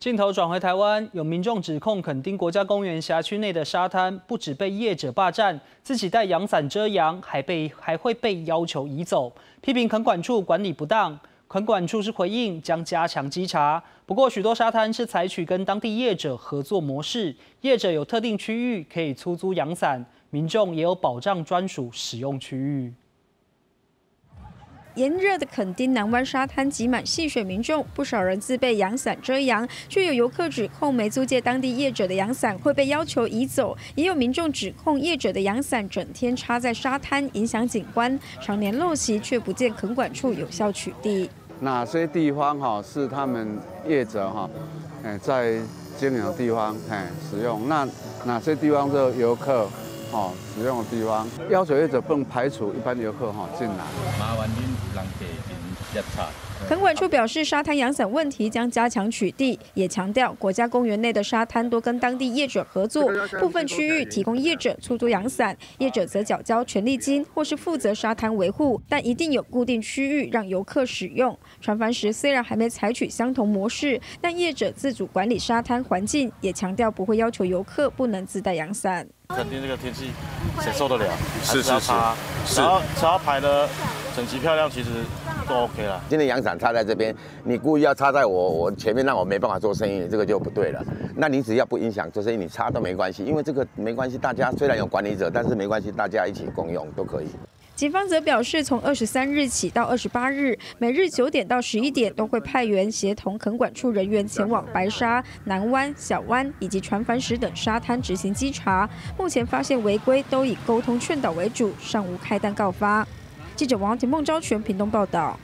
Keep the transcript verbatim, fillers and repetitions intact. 镜头转回台湾，有民众指控墾丁国家公园辖区内的沙滩不止被业者霸占，自己带阳伞遮阳，还被还会被要求移走，批评墾管处管理不当。墾管处是回应将加强稽查，不过许多沙滩是采取跟当地业者合作模式，业者有特定区域可以出租阳伞，民众也有保障专属使用区域。 炎热的墾丁南湾沙滩挤满戏水民众，不少人自备阳伞遮阳，却有游客指控没租借当地业者的阳伞会被要求移走，也有民众指控业者的阳伞整天插在沙滩，影响景观，常年陋习却不见墾管处有效取缔。哪些地方哈是他们业者哈，哎在经营的地方哎使用，那哪些地方是游客？ 哦，使用的地方，要求业者不能排除一般游客哈进来。麻烦您让给人一查。墾管处表示，沙滩阳伞问题将加强取缔，也强调国家公园内的沙滩多跟当地业者合作，部分区域提供业者出租阳伞，业者则缴交权利金或是负责沙滩维护，但一定有固定区域让游客使用。船帆时虽然还没采取相同模式，但业者自主管理沙滩环境，也强调不会要求游客不能自带阳伞。 肯定这个天气谁受得了？是是是，只要只要排的整齐漂亮，其实都 OK 了。今天阳伞插在这边，你故意要插在我我前面，让我没办法做生意，这个就不对了。那你只要不影响做生意，你插都没关系，因为这个没关系。大家虽然有管理者，但是没关系，大家一起共用都可以。 警方则表示，从二十三日起到二十八日，每日九点到十一点都会派员协同墾管处人员前往白沙、南湾、小湾以及船帆石等沙滩执行稽查。目前发现违规都以沟通劝导为主，尚无开单告发。记者王庭梦、昭全屏东报道。